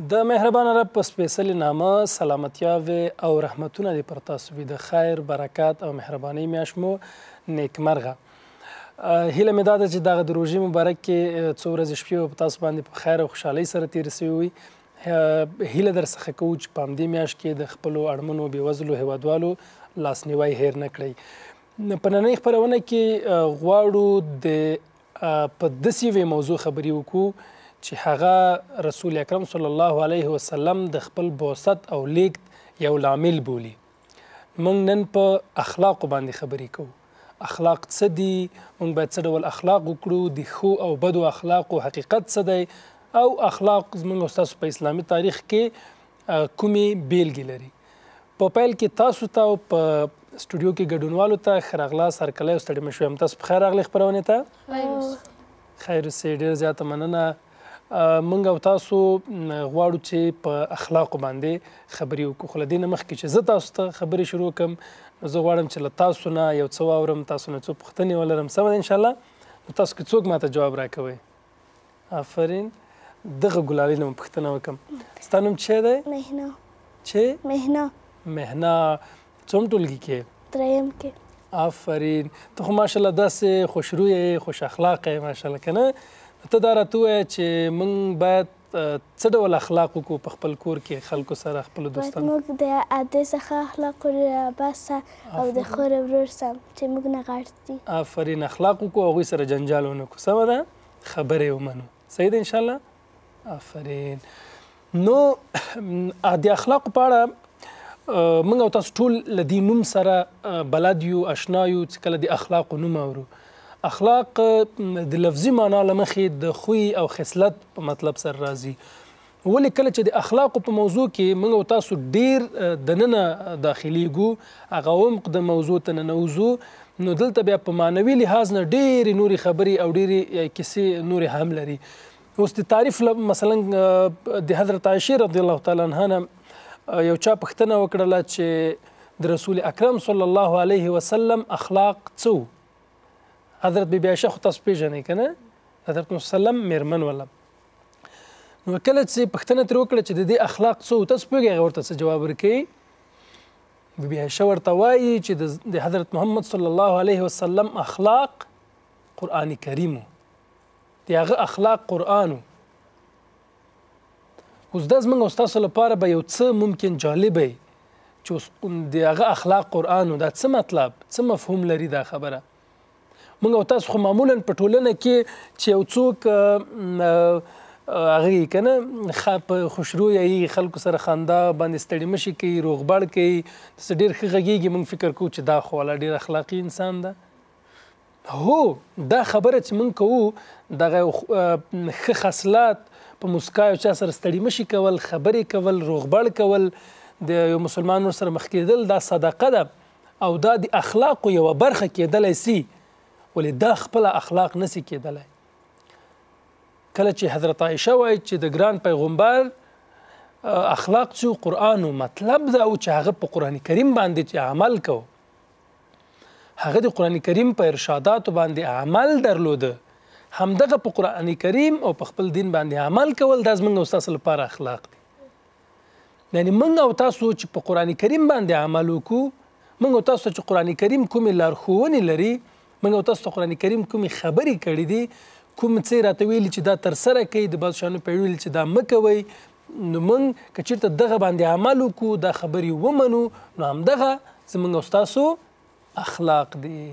د مهربان رب په سپیشل نامه سلامتیا او رحمتونه دې پر تاسو وي. د خیر، برکات او مهرباني میاشمو نیکمرغه. هیله مې دا ده چې دغه د روژې مبارک کې څو ورځې شپې په تاسو باندې په خیر او خوشحالۍ سره تېرې سوې وي. هیله درڅخه کوو چې په همدې میاشت کې د خپلو اړمنو بېوزلو هیوادوالو لاسنیوی هیر نه کړئ. په ننۍ خپرونه کې غواړو په داسې یوې موضوع خبرې وکړو چې هغه رسول اکرم صلی الله علیه وسلم د خپل بوست او لیږد یو لامل بولي. موږ نن په اخلاقو باندې خبرې کوو. اخلاق څه دي؟ موږ باید څه ډول اخلاق وکړو؟ د ښو او بدو اخلاقو حقیقت څه دی؟ او اخلاق زموږ ستاسو په اسلامي تاریخ کې کومې بیلګې لري؟ په پیل کې تاسو ته او په سټوډیو کې ګډونوالو ته ښه راغلاست. هرکلی او ستړي مه شوئ. تاسو په خیر راغلئ خپرونې ته. خیر اوسئ. ډېر زیاته مننه. منګ او تاسو غواړو چې په اخلاقو باندې خبرې وکړو. خو له دې نه مخکې چې زه تاسو ته خبرې شروع کړم، زه غواړم چې له تاسو نه یو څه واورم، تاسو نه څو پوښتنې ولرم. سمه ده انشاءالله؟ نو تاسو کې څوک ماته جواب راکوئ؟ آفرین. دغه ګلالۍ نه مو پوښتنه وکړم. ستا نوم څه دی؟ مهنا. چې؟ مهنا. مهنا. څوم ټولګي کې؟ دریم کې. آفرین. ته خو ماشاءالله داسې خوش رویه یې، خوش اخلاقه یې ماشاءالله، که نه؟ ته دا راته ووایه چې موږ باید څه ډول اخلاق وکړو په خپل کور کې خلکو سره، خپلو دوستانو؟ موږ د عادې څخه اخلاقو راباسه او د خور ورور سم چې موږ نه غټ دي. آفرین. اخلاق وکړو او هغوی سره جنجال ونه کړو. سمه ده؟ خبرې ومنو. صحیح ده انشاءالله؟ آفرین. نو د اخلاقو په اړه موږ او تاسو ټول له دې نوم سره بلد یو، اشنا یو، چې کله د اخلاقو نوم اورو. اخلاق د لفظي معنا له مخې د خوی او خصلت په مطلب سره راځي. ولې کله چې د اخلاقو په موضوع کې موږ او تاسو ډېر دننه داخلیږو، هغه عمق د موضوع ته ننوزو، نو دلته بیا په معنوي لحاظ نه ډېرې نورې خبرې او ډېرې کیسې نورې هم لري. اوس د تعریف مثلا د حضرت عایشې رضی الله تعالی عنها نه یو چا پوښتنه وکړله چې د رسول اکرم صلی الله علیه وسلم اخلاق څه و؟ حضرت بیبي عایشه خو تاسو پېژنئ که نه؟ حضرت مسلم مېرمن وله. نو کله چې پوښتنه ترې وکړه چې د دې اخلاق څه و، تاسو پوهېږئ هغه ورته څه جواب ورکوي؟ بیبي عایشه ورته وایي چې د حضرت محمد صلی الله علیه وسلم اخلاق قرآن کریم و. د هغه اخلاق قرآن و. اوس دا زموږ او ستاسو لپاره به یو څه ممکن جالب وي چې د هغه اخلاق قرآن و، دا څه مطلب، څه مفهوم لري دا خبره؟ موږ او تاسو خو معمولا په ټولنه کې چې یو څوک هغه یې که نه خوشرویه یي، خلکو سره خندا باندې ستړي مشي کوي، روغبړ کوي، داسې ډېر ښه غږېږي، موږ فکر کوو چې دا خو والا ډېر اخلاقي انسان ده. هو دا خبره چې موږ کوو دغه ښه خصلات په مسکا یو چا سره ستړي مشي کول، خبرې کول، روغبړ کول، د یو مسلمان ور سره مخ کېدل، دا صدقه ده او دا د اخلاقو یوه برخه کېدلی سي. ولې دا خپله اخلاق نسی کېدلی؟ کله چې حضرت عایشه وایي چې د ګران پیغمبر اخلاق څو قرآن و، مطلب دا و چې هغه په قرآن کریم باندې چې عمل کوو، هغه د قرآن کریم په ارشاداتو باندې عمل درلوده، همدغه په قرآن کریم او په خپل دین باندې عمل کول دا زموږ او ستاسو لپاره اخلاق دي. یعنې موږ او تاسو چې په قرآن کریم باندې عمل وکړو، موږ او تاسو چې قرآن کریم کومې لارښوونې لري، موږ او تاسو ته قرآن کریم کومې خبرې کړې دي، کوم څه یې راته ویلي چې دا ترسره کوي، د بعضو شیانو په ویلي چې دا مه کوئ، نو موږ که چېرته دغه باندې عمل وکړو، دا خبرې ومنو، نو همدغه زموږ او ستاسو اخلاق دي.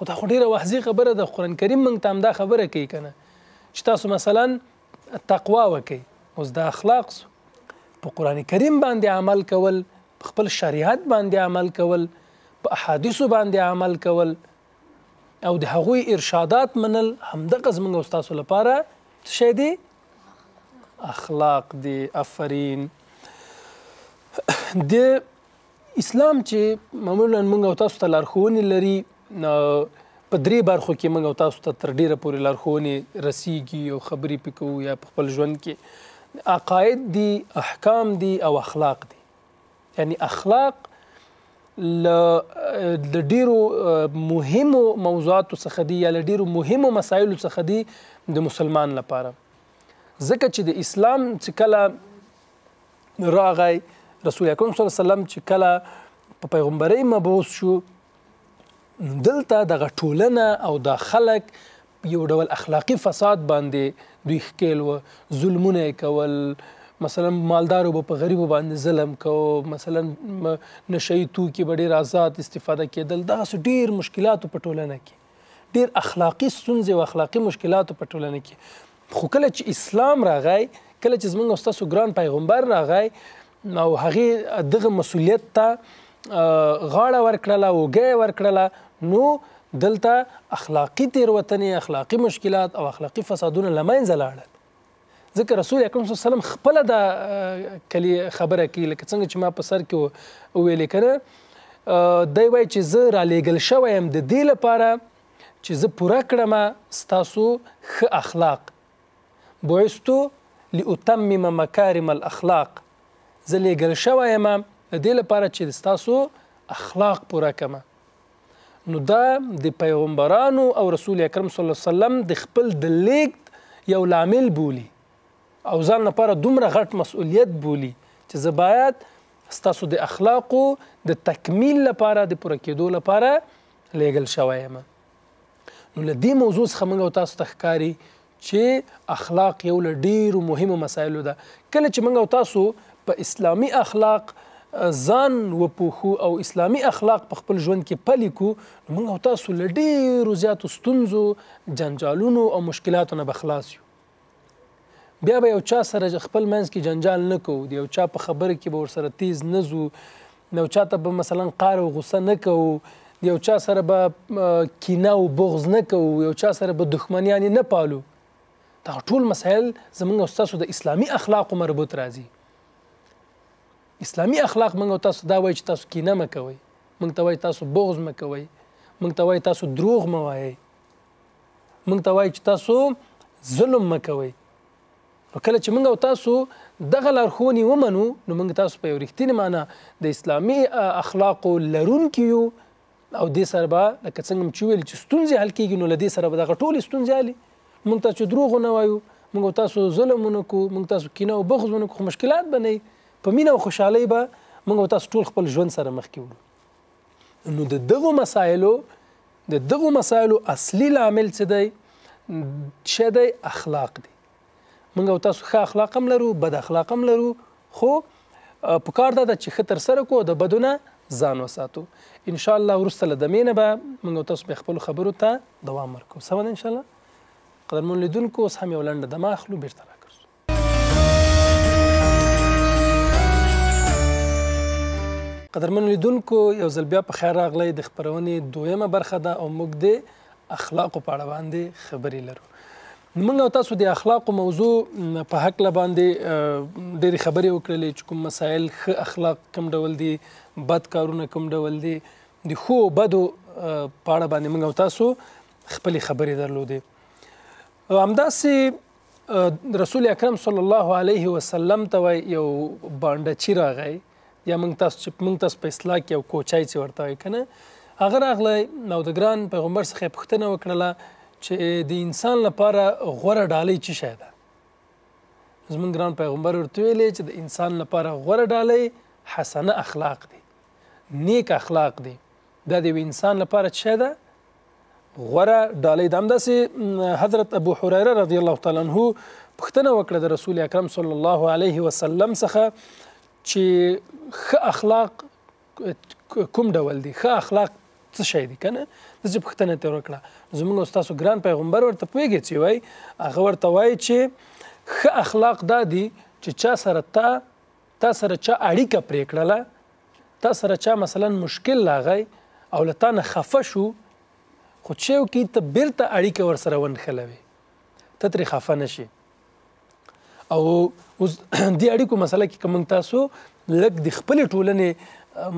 خو دا خو ډېره واضح خبره ده، قرآن کریم موږ ته همدا خبره کوي که نه، چې تاسو مثلا تقوا وکئ. اوس دا اخلاق سو، په قرآن کریم باندې عمل کول، په خپل شریعت باندې عمل کول، په احادیثو باندې عمل کول او د هغوی ارشادات منل، همدغه زموږ او ستاسو لپاره څه شی دي؟ اخلاق دي. آفرین. د اسلام چې معمولا موږ او تاسو ته لارښوونې لري، په درې برخو کې موږ او تاسو ته تر ډېره پورې لارښوونې رسیږي او خبرې پرې کوو یا په خپل ژوند کې. عقاید دي، احکام دي او اخلاق دي. یعنې اخلاق له ډیرو مهمو موضوعاتو څخه دي یا له ډیرو مهمو مسایلو څخه دي د مسلمان لپاره، ځکه چې د اسلام چې کله راغی رسول اکرم صلی الله علیه وسلم چې کله په پیغمبرۍ مبعوث شو دلته دغه ټولنه او د خلک یو ډول اخلاقي فساد باندې دوی ښکیل و ظلمونه یې کول مثلا مالدارو به په غریبو باندې ظلم کو مثلا نشهیي توکي به ډېر آزاد استفاده کېدل داسې ډېر مشکلاتو په ټولنه کې ډېر اخلاقي ستونزې او اخلاقي مشکلاتو په ټولنه کې خو کله چې اسلام راغی کله چې زموږ او ستاسو ګران پیغمبر راغی او هغې دغه مسؤلیت ته غاړه ورکړله اوږه یې ورکړله نو دلته اخلاقي تیروتنې اخلاقي مشکلات او اخلاقي فسادونه له منځه لاړل ځکه رسول اکرم صلی الله علیه وسلم خپله دا خبره کوي لکه څنګه چې ما په سر کې وویلې که نه دی وایي چې زه رالیږل شوی یم د دې لپاره چې زه پوره کړم ستاسو ښه اخلاق بعثتو لاتمم مکارم الاخلاق زه لیږل شوی یم د دې لپاره چې ستاسو اخلاق پوره کړم نو دا د پیغمبرانو او رسول اکرم صلی الله علیه وسلم د خپل د لیږد یو لامل بولي او ځان لپاره دومره غټ مسؤلیت بولي چې زه باید ستاسو د اخلاقو د تکمیل لپاره د پوره کېدو لپاره لیږل شوی یم نو له دې موضوع څخه موږ او تاسو ته ښکاري چې اخلاق یو له ډېرو مهمو مسایلو ده کله چې موږ او تاسو په اسلامي اخلاق ځان وپوښو او اسلامي اخلاق په خپل ژوند کې پلي کړو نو موږ او تاسو له ډېرو زیاتو ستونزو جنجالونو او مشکلاتو نه به خلاص یو بیا به یو چا سره خپل منځ کې جنجال نه کوو د یو چا په خبره کې به ورسره تیز نه ځو د یو چا ته به مثلا قهر او غصه نه کوو د یو چا سره به کینه او بغض نه کوو یو چا سره به دښمنیانې نه پالو دغه ټول مسایل زموږ او ستاسو د اسلامي اخلاقو مربوط راځي اسلامي اخلاق موږ او تاسو دا وایي چې تاسو کینه مه کوئ موږ ته وایي تاسو بغض مه کوئ موږ ته وایي تاسو دروغ مه وایئ موږ ته وایي چې تاسو ظلم مه کوئ نو کله چې موږ او تاسو دغه لارښوونې ومنو نو موږ تاسو په یو رښتینې معنا د اسلامي اخلاقو لرونکي یو او دې سره به لکه څنګه چې ویل چې ستونزې حل کېږي نو له دې سره به دغه ټولې ستونزې حلې موږ تاسو چې دروغ ونه وایو موږ او تاسو ظلم ونه کوو موږ تاسو کینه او بغض ونه کوو خو مشکلات به نه په مینه او خوشحالۍ به موږ او تاسو ټول خپل ژوند سره مخکې وړو نو د دغو مسایلو اصلي لامل څه دی څه دی اخلاق دی موږ او تاسو ښه اخلاق هم لرو بد اخلاق هم لرو خو پکار دا ده چې ښه ترسره کړو د بدو نه ځان وساتو انشاءالله وروسته له دمې نه به موږ او تاسو بیا خپلو خبرو ته دوام ورکوو سمه ده انشاءالله قدرمن لیدونکو اوس هم یو لنډه دمه اخلو بیرته راګرځو قدرمنو لیدونکو یو ځل بیا په خیر راغلی د خپرونې دویمه برخه ده او موږ د اخلاقو په اړه باندې خبرې لرو موږ او تاسو د اخلاقو موضوع په هکله باندې ډېرې خبرې وکړلې چې کوم مسایل ښه اخلاق کوم ډول دي بد کارونه کوم ډول دي د ښو بدو په اړه باندې موږ او تاسو خپلې خبرې درلودې همداسې رسول اکرم صلی الله علیه وسلم ته یو بانډچي راغی یا موږ تاسو په اصطلاح کې یو کوچای چې ورته وایي که نه هغه راغلی نو د ګران پیغمبر څخه یې پوښتنه وکړله چې د انسان لپاره غوره ډالۍ څه شی ده زموږ ګران پیغمبر ورته ویلې چې د انسان لپاره غوره ډالۍ حسنه اخلاق دي نیک اخلاق دي دا د یو انسان لپاره څه شی ده غوره ډالۍ ده همداسې حضرت ابو هریره رضی الله تعالی عنه پوښتنه وکړه د رسول اکرم صلی الله علیه وسلم څخه چې ښه اخلاق کوم ډول دي ښه اخلاق څه شی دي که نه داسې پوښتنه ترې وکړه زموږ او ستاسو ګران پیغمبر ورته پوهېږي چې وایي هغه ورته وایي چې ښه اخلاق دا دي چې چا سره تا سره چا اړیکه پرې کړله تا سره چا مثلا مشکل راغی او له تا نه خفه شو خو څه یې وکړي ته بیرته اړیکه ورسره ونښلوي ته ترې خفه نه شي او اوس دې اړیکو مسله کې که موږ تاسو لږ د خپلې ټولنې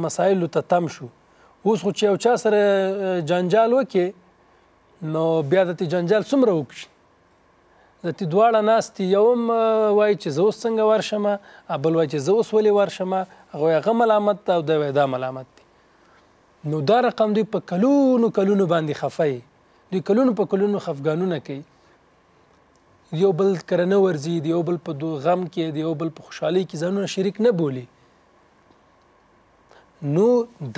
مسایلو ته تم شو اوس خو چې یو چا سره جنجال وکړې نو بیا د دې جنجال څومره وکړي د دې دواړه ناستې یو هم وایي چې زه اوس څنګه ورشمه بل وایي چې زه اوس ولې ورشمه هغه وایي هغه ملامت ده او دی وایي دا ملامت دي نو دا رقم دوی په کلونو باندې خفه یي دوی کلونو په کلونو خفګانونه کوي یو بل کرنه ورزی، د یو بل په غم کې، د یو بل په خوشحالۍ کې ځانونه شریک نه بولي. نو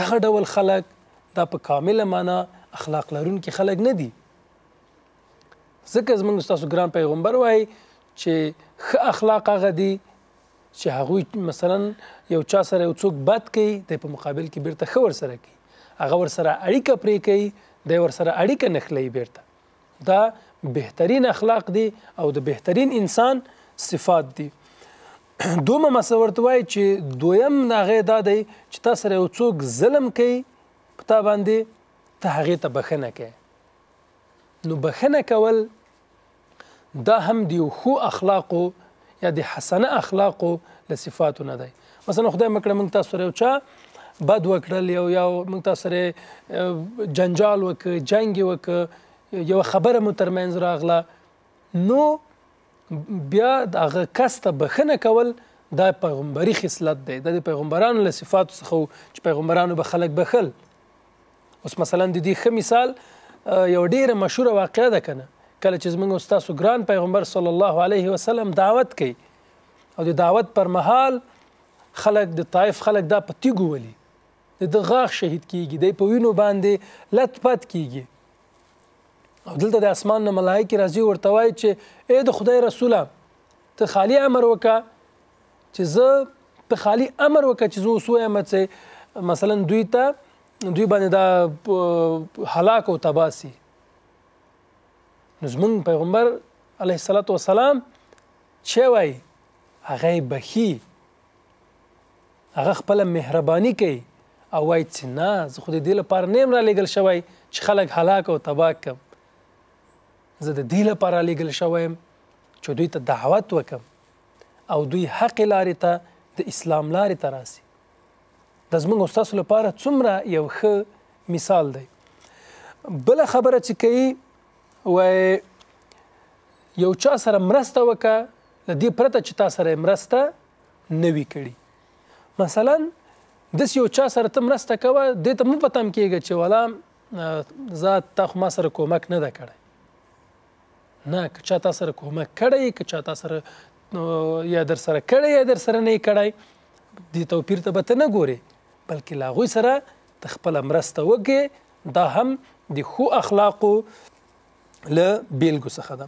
دغه ډول خلک دا په کامله معنا اخلاق لرونکي خلک نه دي. ځکه زموږ ستاسو ګران پیغمبر وایي چې ښه اخلاق هغه دي چې هغوی مثلا یو چا سره یو څوک بد کوي، دی په مقابل کې بیرته ښه ورسره کوي، هغه ورسره اړیکه پرې کوي، دی ورسره اړیکه نښلوي بیرته. دا بهترین اخلاق دي او د بهترین انسان صفات دي. دومه مسله ورته وایي چې دویم هغې دا دی چې تا سره یو څوک ظلم کوي په تا باندې، ته هغې ته بښنه کوي. نو بخنه کول دا هم د یو ښو اخلاقو یا د حسنه اخلاقو له صفاتو نه دی. مثلا خدای مکړه موږ تاسو سره یو چا بد وکړل، یا موږ تاسو سره جنجال وکړ، جنګ یې وکړ، یوه خبره مو ترمنځ راغله، نو بیا د هغه کس ته بخنه کول دا پیغمبري خصلت دی، دا د پیغمبرانو له صفاتو څخه و چې پیغمبرانو به خلک بخل. اوس مثلا د دې ښه مثال یو ډیره مشهوره واقعه ده که نه، کله چې زموږ ستاسو ګران پیغمبر صلی الله علیه وسلم دعوت کوي او د دعوت پر مهال خلک د طائف خلک دا په تیږو ولي، د ده غاښ شهید کیږي، دی په وینو باندې لت پت کیږي. او دلته د اسمان نه ملایکې راځي ورته وایي چې ای د خدای رسوله، ته خالي امر وکړه چې زه ته خالي امر وکړه چې زه اوس ویم چې مثلا دوی ته دوی باندې دا هلاک او تباسي. نو زموږ پیغمبر علیه الصلاة والسلام چې وایي هغه یې بخي، هغه خپله مهرباني کوي او وایي چې نه، زه خو د دې لپاره نه یم رالیږل شوی چې خلک هلاک او تباه کم، زه د دې لپاره رالیږل شوی یم چې دوی ته دعوت وکم او دوی حق لارې ته، د اسلام لارې ته راسي. دا زموږ ستاسو لپاره څومره یو ښه مثال دی. بله خبره چې کوي وایي یو چا سره مرسته وکړه له دې پرته چې تا سره مرسته نه وي کړي. مثلا داسې یو چا سره ته مرسته کوه، دې ته مه په تم کېږه چې والا زه تا خو ما سره کومک نه ده کړی. نه، که چا تا سره کومک کړی، که چا تا سره یا در سره کړی یا در سره نه یې کړی، دې توپیر ته به ته نه ګورې، بلکې له هغوی سره ته خپله مرسته وکړې. دا هم د ښو اخلاقو له بیلګو څخه ده.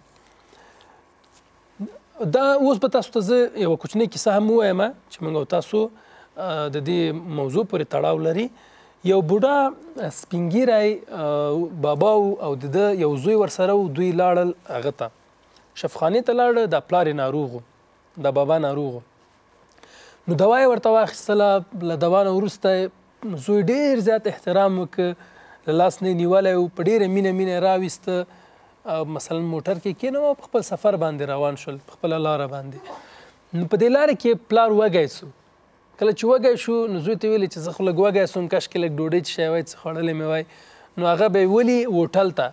دا اوس به تاسو ته زه یوه کوچنۍ کیسه هم ووایم چې موږ او تاسو د دې موضوع پورې تړاو لري. یو بوډا سپین ږیری بابا او د ده یو زوی ورسره و، دوی لاړل هغه ته شفخانې ته لاړه. دا پلار یې ناروغ و، دا بابا ناروغ و. نو دوا یې ورته واخیستله. له دوا نه وروسته زوی ډېر زیات احترام وکړ، له لاس نه یې نیولی و، په ډېره مینه یې راویسته. مثلا موټر کې کېنوه، په خپل سفر باندې روان شول، په خپله لاره باندې. نو په دې لاره کې پلار وږی شو. کله چې وږی شو نو زوی ته یې ویلې چې زه خو لږ وږی سوم، کاشکې لږ ډوډۍ څښی وای، څه خوړلې مې وای. نو هغه به یې ولي هوټل ته.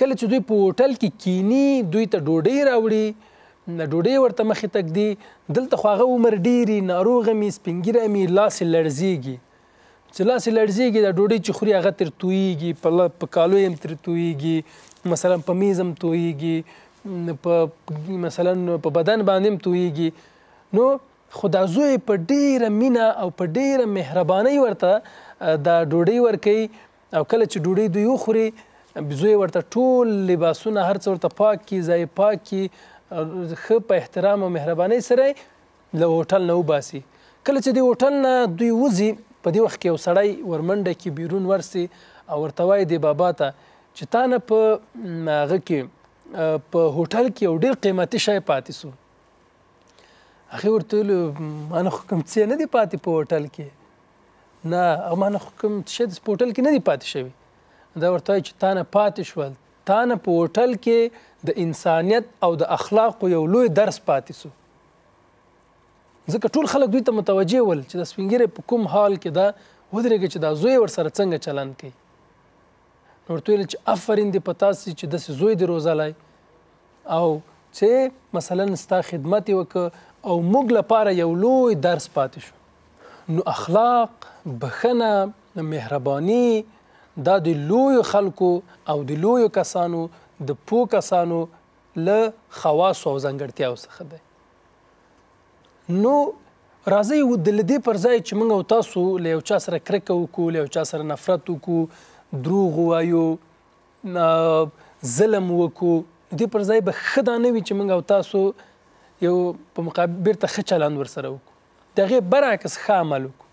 کله چې دوی په هوټل کې کینی، دوی ته ډوډۍ راوړي، ډوډۍ ورته مخې تک دي. دلته خو هغه عمر ډېري، ناروغه مې، سپین ږیری مې، لاس یې لړزېږي. چې لاس یې لړزېږي، دا ډوډۍ چې خوري هغه ترې تویېږي، په کالو یې هم ترې تویېږي، مثلا په میز هم تویېږي، په مثلا په بدن باندې هم تویېږي. نو خو دا زوی په ډېره مینه او په ډېره مهربانۍ ورته دا ډوډۍ ورکوي. او کله چې ډوډۍ دوی وخوري، زوی ورته ټول لباسونه هر څه ورته پاک کړي، ځای پاک کړي، ښه په احترام او مهربانۍ سره یې له هوټل نه وباسي. کله چې دې هوټل نه دوی وځي، په دې وخت کې یو سړی ورمنډه کې بیرون ورسي او ورته وایي دې بابا ته چې تا نه په هغه کې په هوټل کې یو ډېر قیمتي شی پاتې سو. هغې ورته ویلو ما نه خو کوم څه نه دی پاتې په هوټل کې، نه او ما نه خو کوم څه شی په هوټل کې نه دی پاتې شوي. دا ورته وایي چې تا نه پاتې شول، تا نه په هوټل کې د انسانیت او د اخلاقو یو لوی درس پاتې سو. ځکه ټول خلک دوی ته متوجه ول چې دا سپین ږیری په کوم حال کې ده، ودرېږه چې دا زوی ورسره څنګه چلند کوي. نو ورته ویل چې افرین دې په تاسې چې داسې زوی دې روزلی او چې مثلا ستا خدمت یې وکړه او موږ لپاره یو لوی درس پاتې شو. نو اخلاق، بخنه، مهرباني، دا د لویو خلکو او د لویو کسانو، د پوه کسانو له خواص او ځانګړتیاو څخه دی. نو راځئ د دې پر ځای چې موږ او تاسو له یو چا سره کرکه وکړو، له یو چا سره نفرت وکړو، دروغ ووایو، ظلم وکړو، دې پر ځای به ښه دا نه وي چې موږ او تاسو یو په مقابل بیرته ښه چلند ورسره وکړو، د هغې برعکس ښه عمل وکړو.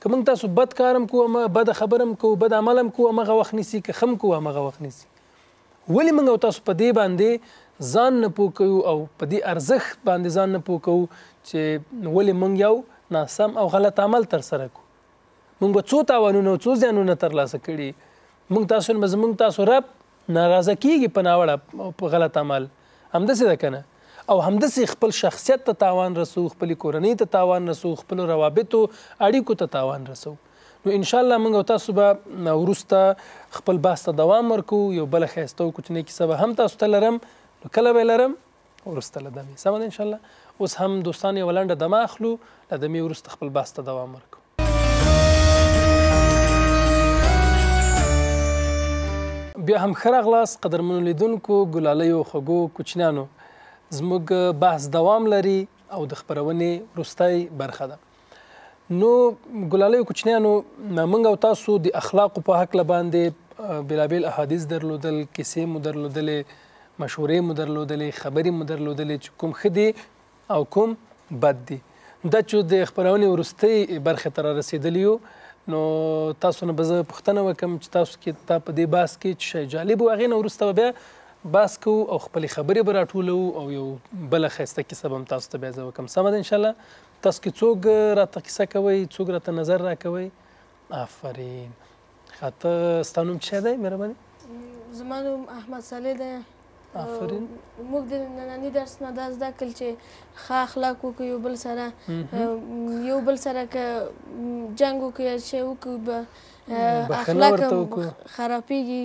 که موږ تاسو بد کار هم کوو، بده خبره هم کوو، بد عمل هم کوو، همغه وخت نیسي، که ښه هم کوو همغه وخت نیسي. ولې موږ او تاسو په دې باندې ځان نه پوه کوو او په دې ارزښت باندې ځان نه پوه کوو چې ولې موږ یو ناسم او غلط عمل ترسره کوو؟ موږ به څو تاوانونه او څو زیانونه ترلاسه کړي. موږ تاسو نه زموږ تاسو رب ناراضه کیږي په ناوړه او په غلط عمل. همداسې ده که نه؟ او همداسې خپل شخصیت ته تاوان رسو، خپل کورنۍ ته تاوان رسو، خپل روابطو اړیکو ته تاوان رسو. نو انشاءالله موږ او تاسو به وروسته خپل بحث ته دوام ورکوو. یو بله ښایسته او کوچنۍ کیسه به هم تاسو ته لرم، نو کله به یې لرم وروسته له دمې. سمه ده انشاءالله. اوس هم دوستان یوه لنډه دمه اخلو، له دمې وروسته خپل بحث ته دوام ورکوو. بیا هم ښه راغلاست قدرمنو لیدونکو، ګلالیو، خوږو کوچنیانو. زموږ بحث دوام لري او د خپرونې وروستۍ برخه ده. نو ګلالیو کوچنیانو، موږ او تاسو د اخلاقو په هکله باندې بېلابېل احادیث درلودل، کیسې مو درلودلې، مشورې مو درلودلې، خبرې مو درلودلې چې کوم ښه دي او کوم بد دي. دا چې د خپرونې وروستۍ برخې ته رارسېدلي یو، نو تاسو نه به زه پوښتنه وکړم چې تاسو کې تا په دې بحث کې څه شی جالب و، هغې نه وروسته به بیا بحث کوو او خپلې خبرې به راټولو او یو بله ښایسته کیسه به هم تاسو ته بیا زه وکړم. سمه ده انشاءالله. تاسو کې څوک راته کیسه کوئ، څوک راته نظر راکوئ؟ آفرین. ښه، ته ستا نوم څه شی دی مهربانې؟ زما نوم احمد صالح دی. آفرین. موږ د ننني درس نه دا زده کړل چې ښه اخلاق وکړو، یو بل سره که جنګ وکړو یا څه وکړو به اخلاق خرابېږي،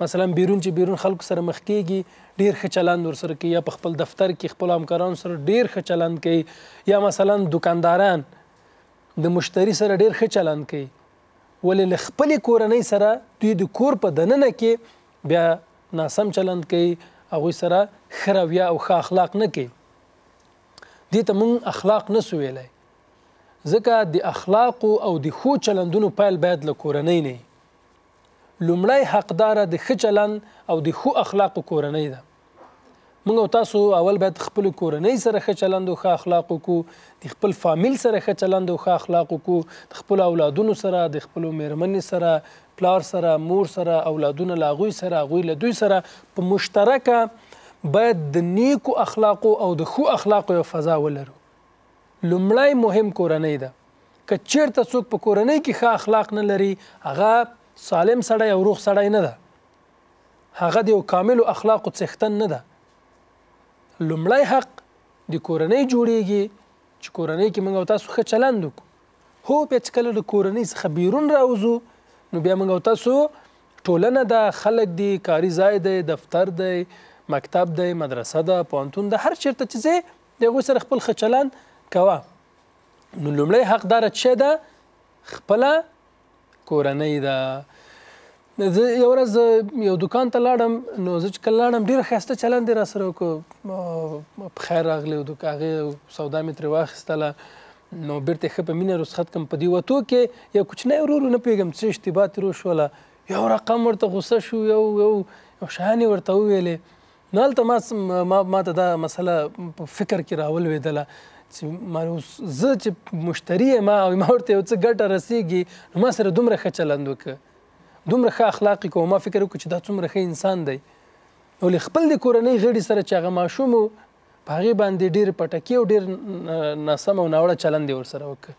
مثلا بیرون چې خلکو سره مخ کېږي ډېر ښه چلند ورسره کوي، یا په خپل دفتر کې خپلو همکارانو سره ډېر ښه چلند کوي، یا مثلا دوکانداران د مشتری سره ډېر ښه چلند کوي. ولې له خپلې کورنۍ سره دوی د کور په دننه کې بیا ناسم چلند کوي، هغوی سره ښه رویه او ښه اخلاق نه کوي. دې ته موږ اخلاق نه سو ویلی، ځکه د اخلاقو او د ښو چلندونو پیل باید له کورنۍ نه. لومړی حقداره د ښه چلند او د ښو اخلاقو کورنۍ ده. موږ او تاسو اول باید خپلو کورنۍ سره ښه چلند او ښه اخلاق وکړو، د خپل فامیل سره ښه چلند او ښه اخلاق وکړو، د خپلو اولادونو سره، د خپلو میرمنې سره، پلار سره، مور سره، اولادونه له هغوی سره، هغوی له دوی سره په مشترکه باید د نیکو اخلاقو او د ښو اخلاقو یو فضا ولرو. لومړی مهم کورنۍ ده. که چېرته څوک په کورنۍ کې ښه اخلاق نه لري، هغه سالم سړی او روغ سړی نه ده، هغه د یو کاملو اخلاقو څښتن نه ده. لومړی حق د کورنۍ جوړیږي چې کورنۍ کې موږ او تاسو ښه چلند وکړو. هو، بیا چې کله له کورنۍ څخه بیرون راوځو، نو بیا موږ او تاسو ټولنه ده، خلک دي، کاري ځای دی، دفتر دی، مکتب دی، مدرسه ده، پوهنتون ده، هر چېرته چې ځې د هغوی سره خپل ښه چلند کوه. نو لومړی حق داره څه ده؟ خپله کورنۍ ده. زه یو ورځ یو دوکان ته لاړم، نو زه چې کله لاړم ډېر ښایسته چلند یې را سره وکړو، په خیر راغلی، هغې سودا مې ترې واخیستله، نو بیرته ښه په مینه رسخت کړم. په دې وتو کې یو کوچنی ورور و، نه پوهېږم څه اشتباه ترې وشوله، یو رقم ورته غوسه شو، یو شیان یې ورته وویلې. نو هلته ما ته دا مسله په فکر کې راولوېدله چې ما اوس زه چې مشتری یم او ما ورته یو څه ګټه رسېږي، نو ما سره دومره ښه چلند وکړه، دومره ښه اخلاق یې کوه، ما فکر وکړو چې دا څومره ښه انسان دی. نو له خپل د کورنۍ غړي سره چې هغه ماشوم و، په هغې باندې ډېرې پټکې او ډېر ناسم او ناوړه چلند یې ورسره وکړه.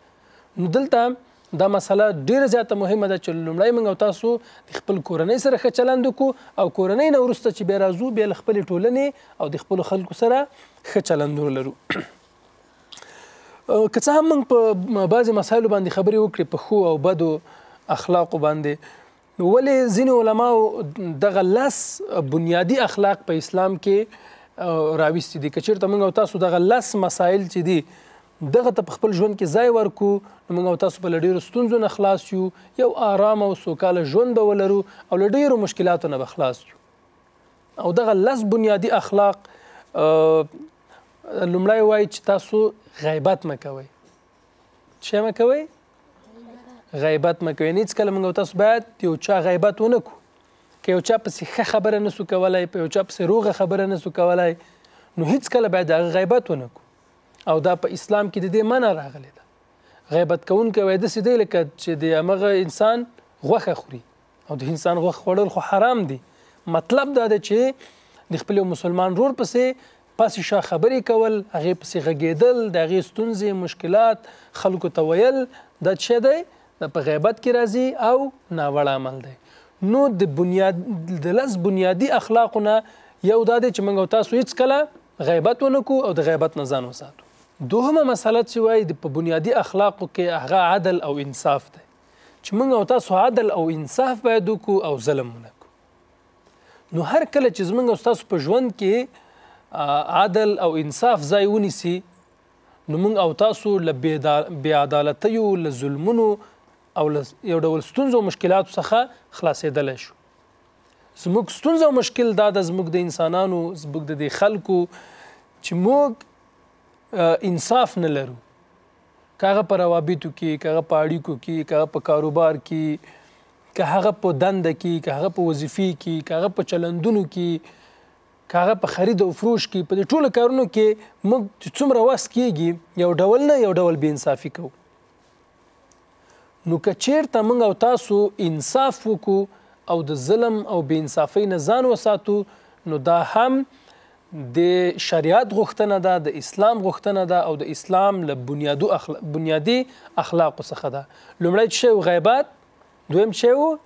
نو دلته دا مسله ډېره زیاته مهمه ده چې لومړی موږ او تاسو د خپل کورنۍ سره ښه چلند وکړو، او کورنۍ نه وروسته چې بیا راځو بیا له خپلې ټولنې او د خپلو خلکو سره ښه چلند ولرو. که څه هم په بعضی مسایلو باندې خبرې وکړي په خو او بدو اخلاقو باندې، نو ولې ځینې علماو دغه لس بنیادي اخلاق په اسلام کې راویستي دي؟ که چېرته موږ او تاسو دغه لس مسایل چې دي دغه ته په خپل ژوند کې ځای ورکو، نو موږ او تاسو به له ډېرو ستونزو نه خلاص یو، یو آرام او سوکاله ژوند به ولرو او له ډېرو مشکلاتو نه به خلاص یو. او دغه لس بنیادي اخلاق لومړی وایي چې تاسو غیبت مه کوئ. څه مه کوئ؟ غیبت مه کوئ، یعنې هېڅکله موږ او تاسو باید د یو چا غیبت ونه کړو. که یو چا پسې ښه خبره نه سو کولی، په یو چا پسې روغه خبره نه سو کولی، نو هېڅکله باید د هغه غیبت ونه کړو. او دا په اسلام کې د دې منع راغلی ده. غیبت کوونکی وایي داسې دی لکه چې د همغه انسان غوښه خوري، او د انسان غوښه خوړل خو حرام دي. مطلب دا ده چې د خپل یو مسلمان رور پسې شا خبرې کول، هغې پسې غږېدل، د هغې ستونزې مشکلات خلکو ته ویل، دا څه دی؟ دا په غیبت کې راځي او ناوړه عمل دی. نو د لس بنیادي اخلاقو نه یو دا دی چې موږ او تاسو هېڅکله غیبت ونه کړو او د غیبت نه ځان وساتو. دوهمه مسله چې وایي په بنیادي اخلاقو کې هغه عدل او انصاف دی، چې موږ او تاسو عدل او انصاف باید وکړو او ظلم ونه کړو. نو هر کله چې زموږ او تاسو په ژوند کې عدل او انصاف ځای ونیسي، نو موږ او تاسو له بېعدالتیو، له ظلمونو او له یو ډول ستونزو او مشکلاتو څخه خلاصېدلی شو. زموږ ستونزه او مشکل دا ده زموږ د انسانانو، زموږ د دې خلکو، چې موږ انصاف نه لرو. که هغه په روابطو کې، که هغه په اړیکو کې، که هغه په کاروبار کې، که هغه په دنده کې، که هغه په وظیفې کې، که هغه په چلندونو کې، که هغه په خرید او فروش کې، په دې ټولو کارونو کې موږ چې څومره وس کېږي یو ډول نه یو ډول بې انصافي کوو. نو که چېرته موږ او تاسو انصاف وکړو او د ظلم او بې انصافۍ نه ځان وساتو، نو دا هم د شریعت غوښتنه ده، د اسلام غوښتنه ده، او د اسلام له بنیادي اخلاقو څخه ده. لومړی څه و؟ غیبت. دویم څه و؟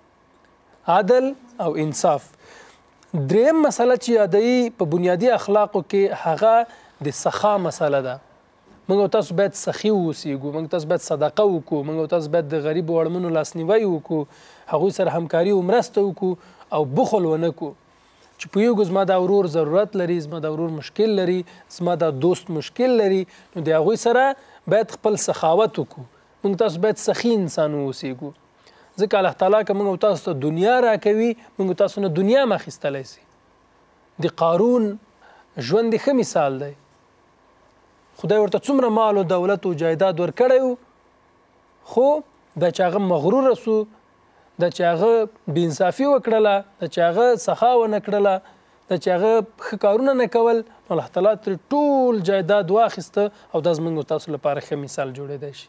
عدل او انصاف. دریم مسله چې یادوي په بنیادي اخلاقو کې هغه د سخا مسله ده. موږ او تاسو باید سخي واوسېږو، موږ تاسو باید صدقه وکړو، موږ او تاسو باید د غریبو اړمنو لاسنیوی وکړو، هغوی سره همکاري او مرسته وکړو او بخل ونه کړو. چې پوهېږو زما دا ورور ضرورت لري، زما دا ورور مشکل لري، زما دا دوست مشکل لري، نو د هغوی سره باید خپل سخاوت وکړو. موږ تاسو باید سخي انسان واوسېږو، ځکه الله تعالی که موږ تاسو ته دنیا راکوي، موږ تاسو نه دنیا هم اخیستلی سي. د قارون ژوند ښه مثال دی. خدای ورته څومره مال و دولت و جایداد ورکړی و، خو دا چې هغه مغروره سو، دا چې هغه بې انصافي وکړله، دا چې هغه سخا ونه کړله، دا چې هغه ښه کارونه نه کول، نو الله تعالی ترې ټول جایداد واخیسته، او دا زموږ تاسو لپاره ښه مثال جوړېدی شي.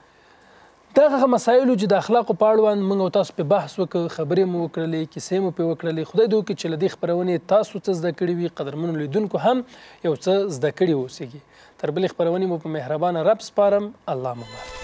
دغه مسایلو چې د اخلاقو په اړوند موږ او تاسو پرې بحث وکړ، خبرې مو وکړلې، کیسې مو پرې وکړلې. خدای دې وکړي چې له دې خپرونې تاسو څه زده کړي وي، قدرمنو لیدونکو هم یو څه زده کړي واوسېږي. تر بلې خپرونې مو په مهربانه رب سپارم. الله مو مبارک.